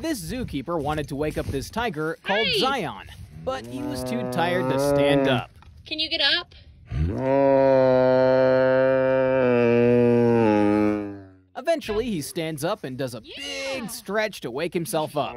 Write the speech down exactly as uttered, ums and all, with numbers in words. This zookeeper wanted to wake up this tiger called hey. Zion, but he was too tired to stand up. Can you get up? Eventually, he stands up and does a yeah. big stretch to wake himself up.